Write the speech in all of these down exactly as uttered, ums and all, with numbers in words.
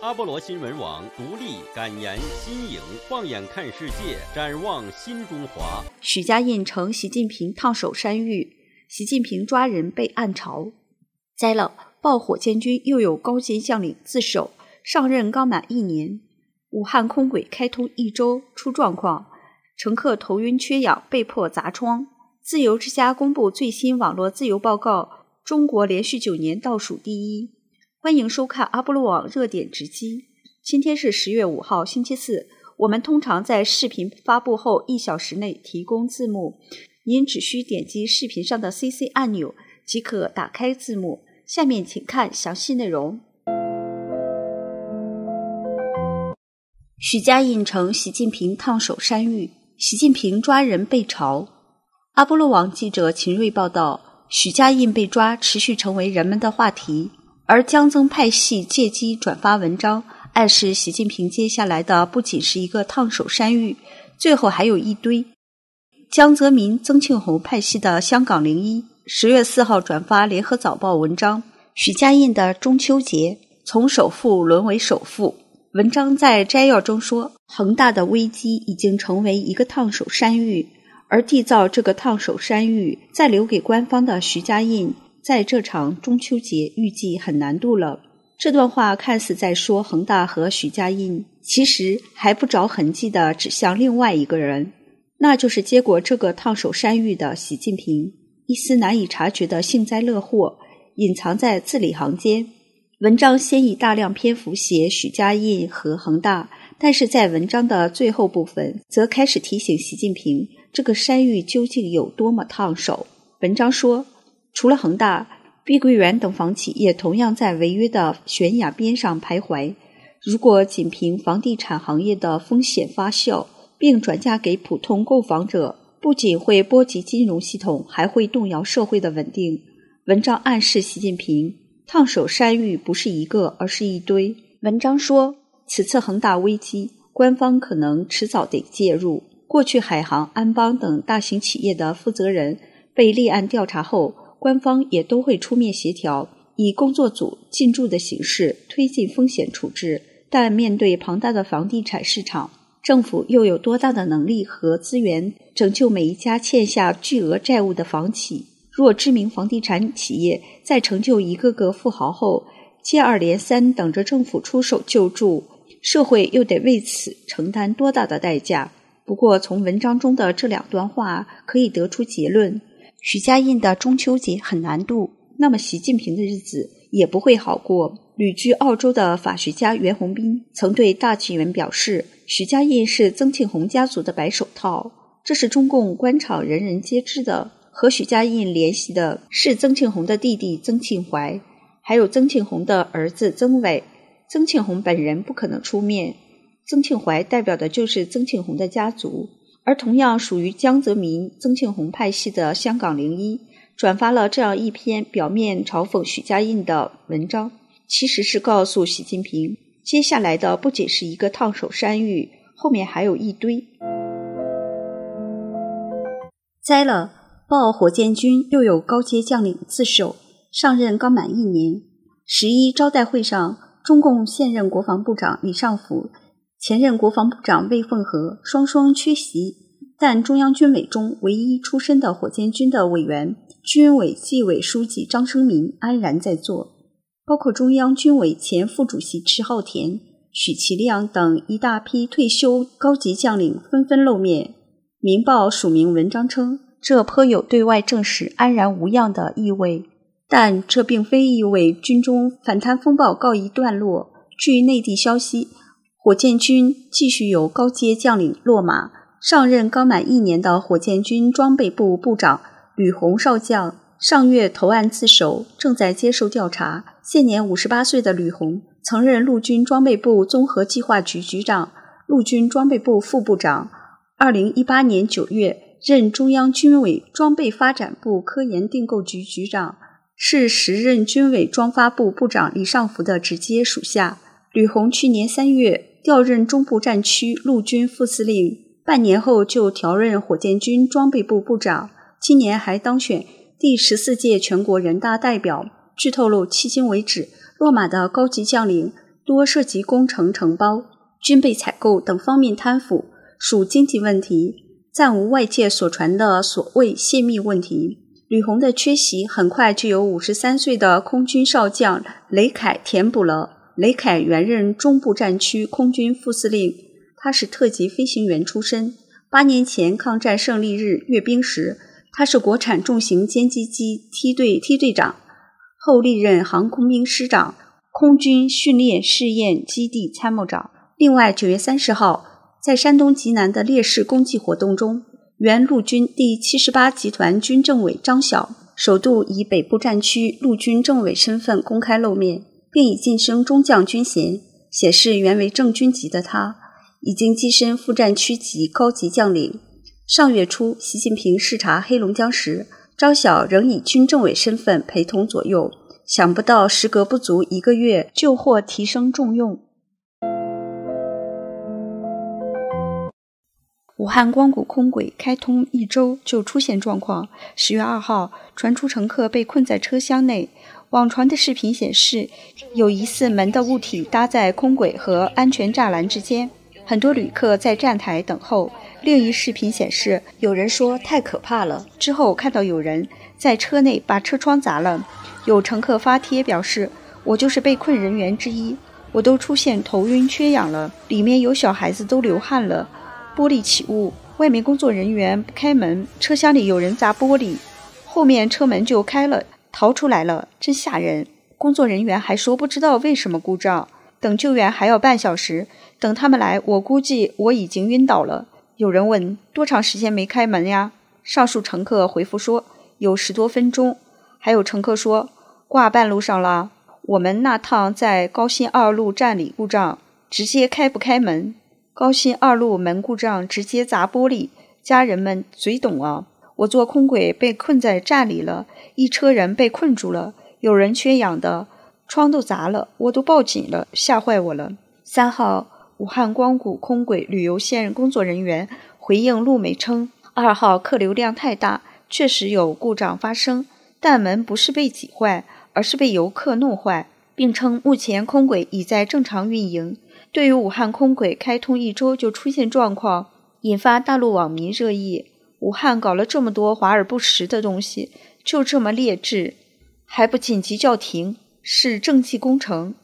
阿波罗新闻网独立、敢言、新颖，放眼看世界，展望新中华。许家印乘习近平烫手山芋，习近平抓人被暗嘲。栽了，爆火箭军又有高级将领自首，上任刚满一年。武汉空轨开通一周出状况，乘客头晕缺氧被迫砸窗。自由之家公布最新网络自由报告，中国连续九年倒数第一。欢迎收看阿波罗网热点直击。今天是十月五号星期四，我们通常在视频发布后一小时内提供字幕，您只需点击视频上的 C C 按钮即可打开字幕。下面请看详细内容。许家印乘习近平烫手山芋，习近平抓人被嘲。阿波罗网记者秦瑞报道，许家印被抓持续成为人们的话题。而江曾派系借机转发文章，暗示习近平接下来的不仅是一个烫手山芋，最后还有一堆。江泽民、曾庆红派系的香港零一 十月四号转发联合早报文章，许家印的中秋节从首富沦为首富。文章在摘要中说，恒大的危机已经成为一个烫手山芋，而缔造这个烫手山芋再留给官方的许家印在这场中秋节预计很难度了。这段话看似在说恒大和许家印，其实还不着痕迹地指向另外一个人，那就是接过这个烫手山芋的习近平。一丝难以察觉的幸灾乐祸隐藏在字里行间。文章先以大量篇幅写许家印和恒大，但是在文章的最后部分则开始提醒习近平这个山芋究竟有多么烫手。文章说，除了恒大，碧桂园等房企业同样在违约的悬崖边上徘徊。如果仅凭房地产行业的风险发酵，并转嫁给普通购房者，不仅会波及金融系统，还会动摇社会的稳定。文章暗示习近平，烫手山芋不是一个，而是一堆。文章说，此次恒大危机，官方可能迟早得介入。过去海航、安邦等大型企业的负责人被立案调查后，官方也都会出面协调，以工作组进驻的形式推进风险处置。但面对庞大的房地产市场，政府又有多大的能力和资源拯救每一家欠下巨额债务的房企？若知名房地产企业在成就一个个富豪后，接二连三等着政府出手救助，社会又得为此承担多大的代价？不过从文章中的这两段话可以得出结论，许家印的中秋节很难度，那么习近平的日子也不会好过。旅居澳洲的法学家袁宏斌曾对大纪元表示，许家印是曾庆红家族的白手套，这是中共官场人人皆知的。和许家印联系的是曾庆红的弟弟曾庆怀，还有曾庆红的儿子曾伟。曾庆红本人不可能出面，曾庆怀代表的就是曾庆红的家族。而同样属于江泽民、曾庆红派系的香港零一转发了这样一篇表面嘲讽许家印的文章，其实是告诉习近平，接下来的不仅是一个烫手山芋，后面还有一堆。栽了，爆火箭军又有高阶将领自首，上任刚满一年。十一招待会上，中共现任国防部长李尚福、前任国防部长魏凤和双双缺席，但中央军委中唯一出身的火箭军的委员、军委纪委书记张生民安然在座，包括中央军委前副主席迟浩田、许其亮等一大批退休高级将领纷纷露面。民报署名文章称，这颇有对外证实安然无恙的意味，但这并非意味军中反贪风暴告一段落。据内地消息，火箭军继续由高阶将领落马，上任刚满一年的火箭军装备部部长吕红少将上月投案自首，正在接受调查。现年五十八岁的吕红曾任陆军装备部综合计划局局长、陆军装备部副部长，二零一八年九月任中央军委装备发展部科研订购局局长，是时任军委装发部部长李尚福的直接属下。吕红去年三月调任中部战区陆军副司令，半年后就调任火箭军装备部部长，今年还当选第十四届全国人大代表。据透露，迄今为止，落马的高级将领多涉及工程承包、军备采购等方面贪腐，属经济问题，暂无外界所传的所谓泄密问题。吕红的缺席很快就由五十三岁的空军少将雷凯填补了。雷凯原任中部战区空军副司令，他是特级飞行员出身。八年前抗战胜利日阅兵时，他是国产重型歼击机梯队梯队长，后历任航空兵师长、空军训练试验基地参谋长。另外九月三十号，在山东济南的烈士公祭活动中，原陆军第七十八集团军政委张晓首度以北部战区陆军政委身份公开露面，并已晋升中将军衔，显示原为正军级的他已经跻身副战区级高级将领。上月初，习近平视察黑龙江时，张晓仍以军政委身份陪同左右，想不到时隔不足一个月就获提升重用。武汉光谷空轨开通一周就出现状况。十月二号，传出乘客被困在车厢内。网传的视频显示，有疑似门的物体搭在空轨和安全栅栏之间，很多旅客在站台等候。另一视频显示，有人说太可怕了，之后看到有人在车内把车窗砸了。有乘客发帖表示，我就是被困人员之一，我都出现头晕缺氧了，里面有小孩子都流汗了，玻璃起雾，外面工作人员不开门，车厢里有人砸玻璃，后面车门就开了，逃出来了，真吓人。工作人员还说不知道为什么故障，等救援还要半小时，等他们来我估计我已经晕倒了。有人问多长时间没开门呀？上述乘客回复说有十多分钟，还有乘客说挂半路上了，我们那趟在高新二路站里故障，直接开不开门，高新二路门故障直接砸玻璃，家人们嘴懂啊！我坐空轨被困在站里了，一车人被困住了，有人缺氧的，窗都砸了，我都报警了，吓坏我了。三号，武汉光谷空轨旅游线工作人员回应路媒称，二号客流量太大，确实有故障发生，但门不是被挤坏，而是被游客弄坏，并称目前空轨已在正常运营。对于武汉空轨开通一周就出现状况，引发大陆网民热议。武汉搞了这么多华而不实的东西，就这么劣质，还不紧急叫停，是政绩工程。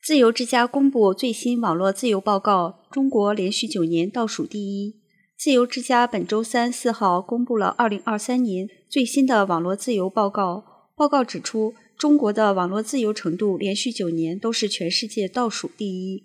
自由之家公布最新网络自由报告，中国连续九年倒数第一。自由之家本周三四号公布了二零二三年最新的网络自由报告。报告指出，中国的网络自由程度连续九年都是全世界倒数第一。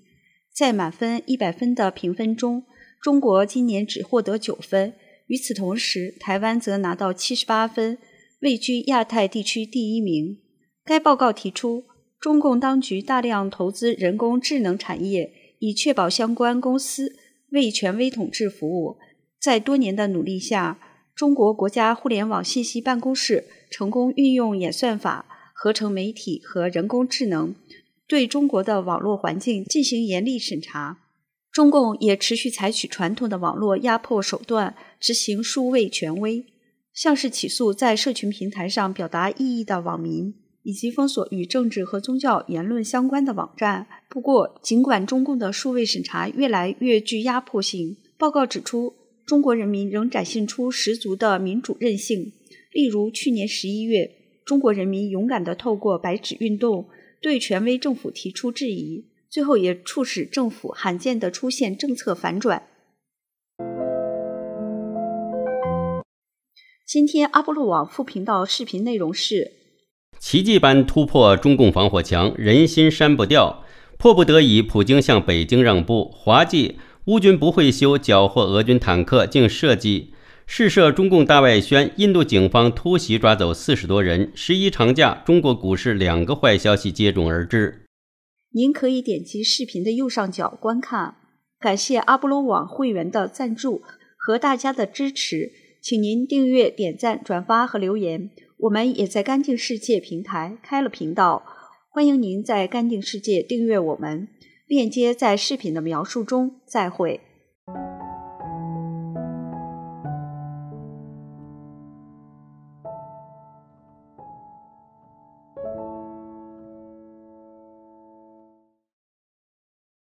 在满分一百分的评分中，中国今年只获得九分，与此同时台湾则拿到七十八分，位居亚太地区第一名。该报告提出，中共当局大量投资人工智能产业，以确保相关公司为权威统治服务。在多年的努力下，中国国家互联网信息办公室成功运用演算法、合成媒体和人工智能，对中国的网络环境进行严厉审查。中共也持续采取传统的网络压迫手段，执行数位权威，像是起诉在社群平台上表达异议的网民，以及封锁与政治和宗教言论相关的网站。不过，尽管中共的数位审查越来越具压迫性，报告指出，中国人民仍展现出十足的民主韧性。例如，去年十一月，中国人民勇敢地透过白纸运动对权威政府提出质疑，最后也促使政府罕见地出现政策反转。今天阿波罗网副频道视频内容是：奇迹般突破中共防火墙，人心删不掉，迫不得已普京向北京让步，滑稽乌军不会修缴获俄军坦克，竟设计试射中共大外宣，印度警方突袭抓走四十多人。十一长假，中国股市两个坏消息接踵而至。您可以点击视频的右上角观看。感谢阿波罗网会员的赞助和大家的支持，请您订阅、点赞、转发和留言。我们也在干净世界平台开了频道，欢迎您在干净世界订阅我们，链接在视频的描述中。再会。